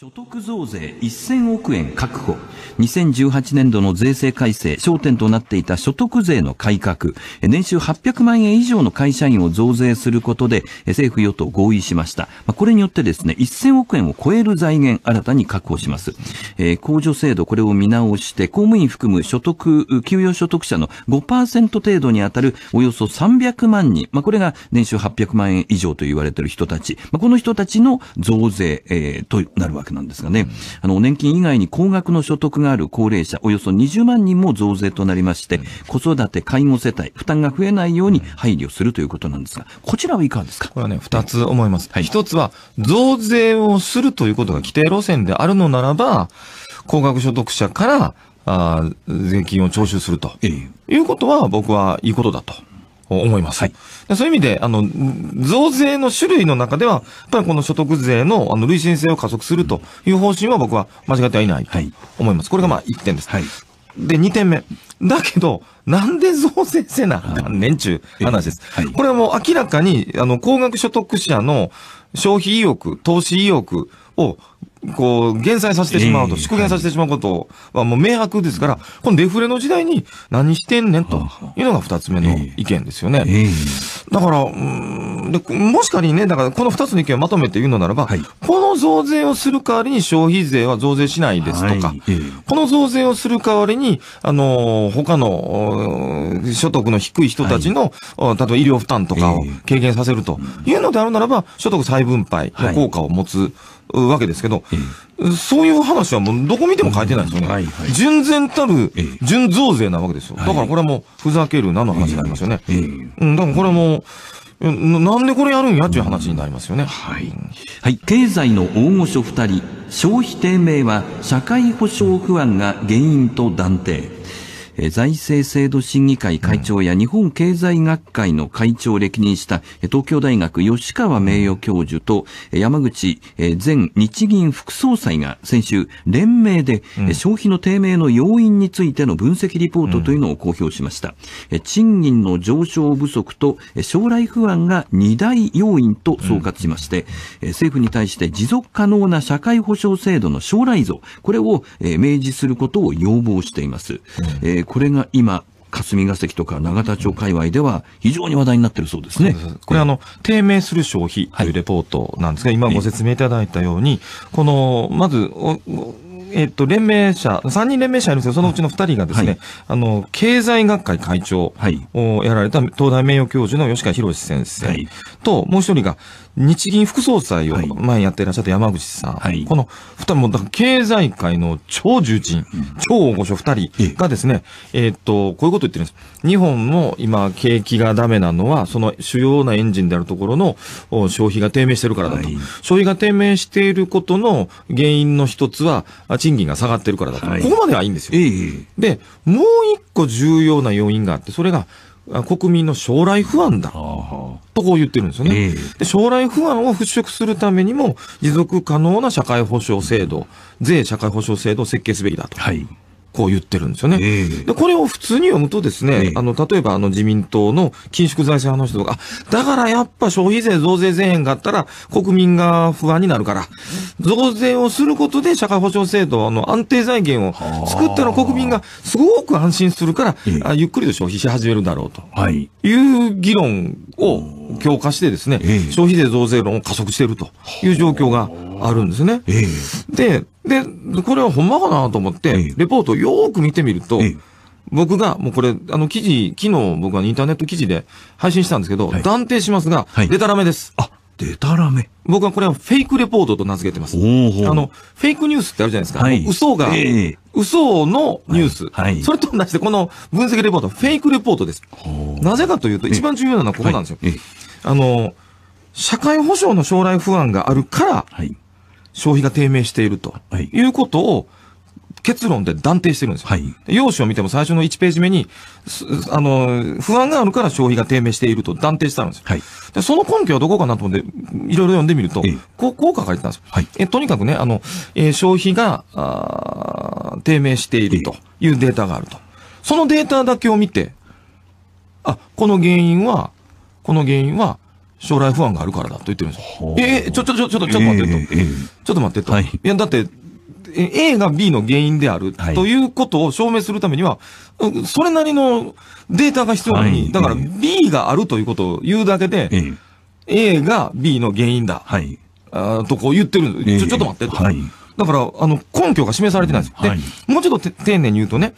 所得増税1000億円確保。2018年度の税制改正、焦点となっていた所得税の改革。年収800万円以上の会社員を増税することで、政府与党合意しました。これによってですね、1000億円を超える財源、新たに確保します。控除制度、これを見直して、公務員含む給与所得者の 5% 程度に当たるおよそ300万人。これが年収800万円以上と言われている人たち。この人たちの増税、となるわけです。なんですがね、年金以外に高額の所得がある高齢者およそ20万人も増税となりまして、子育て介護世帯負担が増えないように配慮するということなんですが、こちらはいかがですか。これはね、2つ思います、はい、1つは増税をするということが規定路線であるのならば、高額所得者から税金を徴収するということは、僕はいいことだと思います。はい、そういう意味で、増税の種類の中では、やっぱりこの所得税の、累進性を加速するという方針は僕は間違ってはいないと思います。はい、これが1点です。はい、で、2点目。だけど、なんで増税せなあかんねんちゅう話です。はい、これはもう明らかに、高額所得者の消費意欲、投資意欲を、減災させてしまうと、縮減させてしまうことはもう明白ですから、このデフレの時代に何してんねんというのが2つ目の意見ですよね。だから、もし仮にね、だからこの2つの意見をまとめて言うのならば、はい、この増税をする代わりに消費税は増税しないですとか、はい、この増税をする代わりに、他の所得の低い人たちの、はい、例えば医療負担とかを軽減させるというのであるならば、所得再分配の効果を持つわけですけど、そういう話はもうどこ見ても書いてないですよね。純然たる純増税なわけですよ。だからこれはもうふざけるなの話になりますよね。だからこれも、なんでこれやるんやっていう話になりますよね。はい。経済の大御所2人、消費低迷は社会保障不安が原因と断定。財政制度審議会会長や日本経済学会の会長を歴任した東京大学吉川名誉教授と山口前日銀副総裁が先週連名で消費の低迷の要因についての分析リポートというのを公表しました。賃金の上昇不足と将来不安が2大要因と総括しまして、政府に対して持続可能な社会保障制度の将来像、これを明示することを要望しています。これが今、霞が関とか永田町界隈では非常に話題になってるそうですね。これ低迷する消費というレポートなんですが、今ご説明いただいたように、この、まず、連盟者、3人連盟者いるんですけど、そのうちの2人がですね、はい、経済学会会長をやられた東大名誉教授の吉川博先生と、もう一人が日銀副総裁を前やっていらっしゃった山口さん。はい、この2人も、経済界の超重鎮、超大御所2人がですね、こういうことを言ってるんです。日本の今、景気がダメなのは、その主要なエンジンであるところの消費が低迷してるからだと。はい、消費が低迷していることの原因の一つは、賃金が下がってるからだと。はい、ここまではいいんですよ。で、もう一個重要な要因があって、それが国民の将来不安だ。とこう言ってるんですよね。で、将来不安を払拭するためにも、持続可能な社会保障制度、税社会保障制度を設計すべきだと。はい、こう言ってるんですよね。で、これを普通に読むとですね、例えば自民党の緊縮財政派の人とか、だからやっぱ消費税増税せえへんかったら国民が不安になるから、増税をすることで社会保障制度の安定財源を作ったら国民がすごく安心するから、ゆっくりと消費し始めるだろうという議論を強化してですね、消費税増税論を加速しているという状況があるんですね。で、これはほんまかなと思って、レポートをよーく見てみると、僕が、もうこれ、記事、昨日僕はインターネット記事で配信したんですけど、断定しますが、デタラメです。デタラメ。僕はこれはフェイクレポートと名付けてます。フェイクニュースってあるじゃないですか。嘘のニュース。それと同じで、この分析レポート、フェイクレポートです。なぜかというと、一番重要なのはここなんですよ。社会保障の将来不安があるから、消費が低迷しているということを結論で断定してるんですよ。要旨を見ても最初の1ページ目に、不安があるから消費が低迷していると断定してあるんですよ。で、その根拠はどこかなと思って、いろいろ読んでみると、こう書かれてたんですよ。とにかくね、消費が低迷しているというデータがあると。そのデータだけを見て、この原因は、将来不安があるからだと言ってるんですよ。ちょっと待ってと。はい、いや、だって、A が B の原因であるということを証明するためには、それなりのデータが必要なのに、だから B があるということを言うだけで、A が B の原因だ、とこう言ってるんです。ちょっと待ってと。だから、根拠が示されてないんです。で、もうちょっと丁寧に言うとね、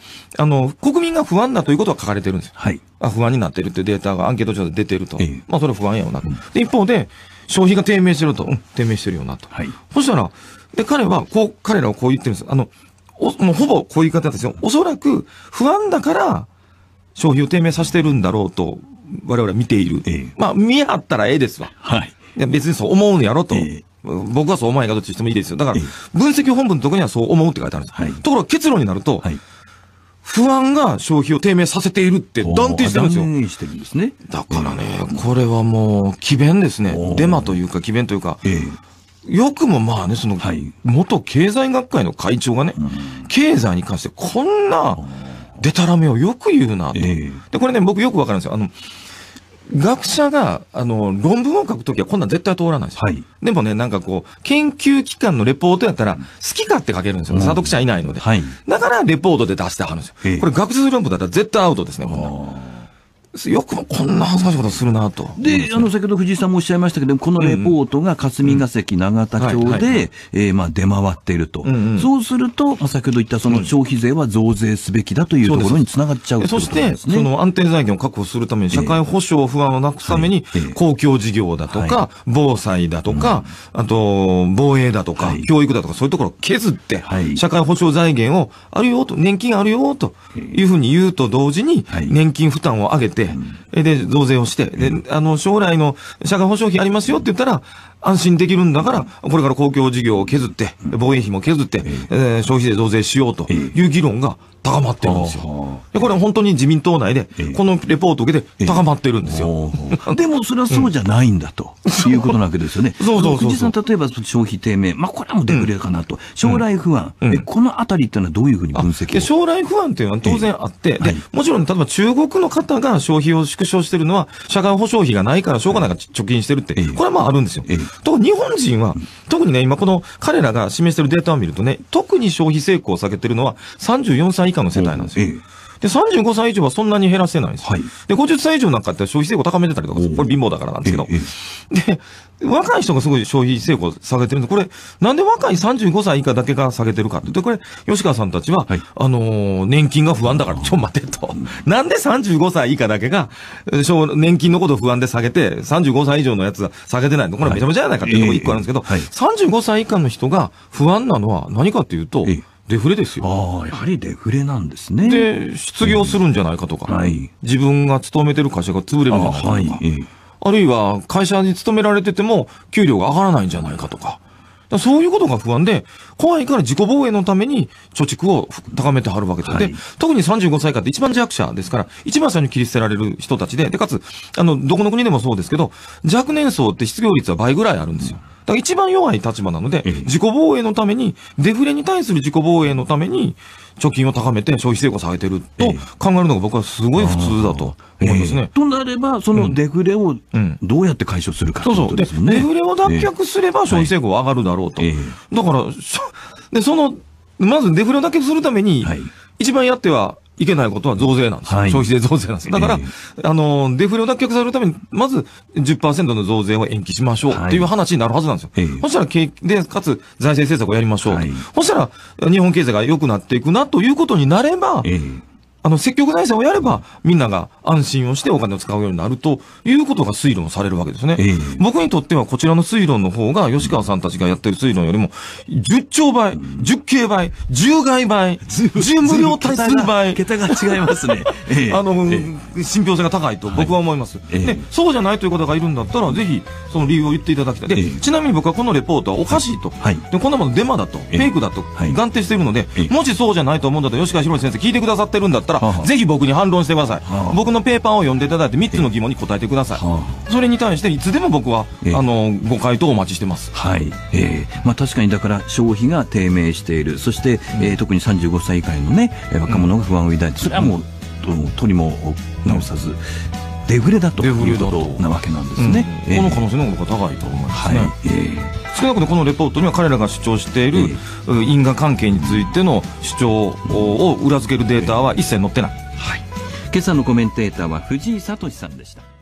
国民が不安だということは書かれてるんですよ。不安になってるってデータがアンケート調査で出てると。まあ、それは不安やよなと。で、一方で、消費が低迷してると。低迷してるよなと。そしたら、で、彼らはこう言ってるんです。もうほぼこういう言い方ですよ。おそらく、不安だから、消費を低迷させてるんだろうと、我々は見ている。まあ、見合ったらええですわ。別にそう思うんやろと。僕はそう思わないかどっちしてもいいですよ。だから、分析本文のとこにはそう思うって書いてあるんです。ところが結論になると、不安が消費を低迷させているって断定してるんですよ。断定してるんですね。だからね、これはもう、詭弁ですね。デマというか、詭弁というか、よくもまあね、その、元経済学会の会長がね、経済に関してこんな、でたらめをよく言うなと。で、これね、僕よくわかるんですよ。学者が、論文を書くときはこんなん絶対通らないですよ。でもね、なんかこう、研究機関のレポートやったら、好き勝手書けるんですよ。査読者いないので。だから、レポートで出してはるんですよ。これ、学術論文だったら絶対アウトですね、こんなん。よくもこんな恥ずかしいことするなと。で、先ほど藤井さんもおっしゃいましたけど、このレポートが霞が関、永田町で、出回っていると。そうすると、先ほど言ったその消費税は増税すべきだというところにつながっちゃうということなんですね。そして、その安定財源を確保するために、社会保障不安をなくすために、公共事業だとか、防災だとか、あと、防衛だとか、教育だとか、そういうところを削って、社会保障財源を、あるよと、年金あるよというふうに言うと同時に、年金負担を上げて、で、増税をして、で、将来の社会保障費ありますよって言ったら、安心できるんだから、これから公共事業を削って、防衛費も削って、消費税増税しようという議論が高まってるんですよ。で、これは本当に自民党内で、このレポートを受けて高まってるんですよ。でも、それはそうじゃないんだと、いうことなわけですよね。藤井さん、例えば消費低迷、まあ、これはもうデフレかなと。将来不安、このあたりっていうのはどういうふうに分析を？将来不安っていうのは当然あって、で、もちろん、例えば中国の方が消費を縮小してるのは、社会保障費がないから、しょうがないから貯金してるって、これはまああるんですよ。と、日本人は、特にね、今この彼らが示しているデータを見るとね、特に消費成功を下げてるのは34歳以下の世帯なんですよ。で、35歳以上はそんなに減らせないんですよ。で、50歳以上なんかって消費成功高めてたりとか、これ貧乏だからなんですけど。で、若い人がすごい消費成功下げてるんで、これ、なんで若い35歳以下だけが下げてるかって言って、これ、吉川さんたちは、年金が不安だから、ちょ、待てと。なんで35歳以下だけが、年金のこと不安で下げて、35歳以上のやつが下げてないの。これめちゃめちゃじゃないかっていうところ一個あるんですけど、35歳以下の人が不安なのは何かっていうと、デフレですよ。やはりデフレなんですね。で、失業するんじゃないかとか、自分が勤めてる会社が潰れるんじゃないかとか、あるいは会社に勤められてても給料が上がらないんじゃないかとか、そういうことが不安で、怖いから自己防衛のために貯蓄を高めてはるわけです。で、特に35歳以下って一番弱者ですから、一番最初に切り捨てられる人たちで、で、かつ、どこの国でもそうですけど、若年層って失業率は倍ぐらいあるんですよ。だから一番弱い立場なので、自己防衛のために、デフレに対する自己防衛のために、貯金を高めて消費成果を下げてると考えるのが僕はすごい普通だと思いますね。となれば、そのデフレをどうやって解消するかということですよね。デフレを脱却すれば消費成果は上がるだろうと。だから、で、まずデフレを脱却するために、一番やってはいけないことは増税なんですよ。消費税増税なんです。だから、デフレを脱却するために、まず 10% の増税を延期しましょうっていう話になるはずなんですよ。そしたら、で、かつ財政政策をやりましょうと。そしたら、日本経済が良くなっていくなということになれば、積極財政をやれば、みんなが安心をしてお金を使うようになるということが推論されるわけですね。僕にとってはこちらの推論の方が、吉川さんたちがやってる推論よりも、10兆倍、10京倍、10外倍、10無料対数倍。桁が違いますね。信憑性が高いと僕は思います。で、そうじゃないという方がいるんだったら、ぜひその理由を言っていただきたい。で、ちなみに僕はこのレポートはおかしいと。で、こんなものデマだと、フェイクだと、断定しているので、もしそうじゃないと思うんだったら、吉川宏先生聞いてくださってるんだったら、ぜひ僕に反論してください。僕のペーパーを読んでいただいて3つの疑問に答えてください。それに対していつでも僕はご回答をお待ちしてます。確かに、だから消費が低迷している、そして特に35歳以下のね、若者が不安を抱いて、それはもう取りも直さず。デフレだということなわけなんですね。この可能性の方が高いと思いますね。少なくともこのレポートには彼らが主張している因果関係についての主張を裏付けるデータは一切載ってない。今朝のコメンテーターは藤井聡さんでした。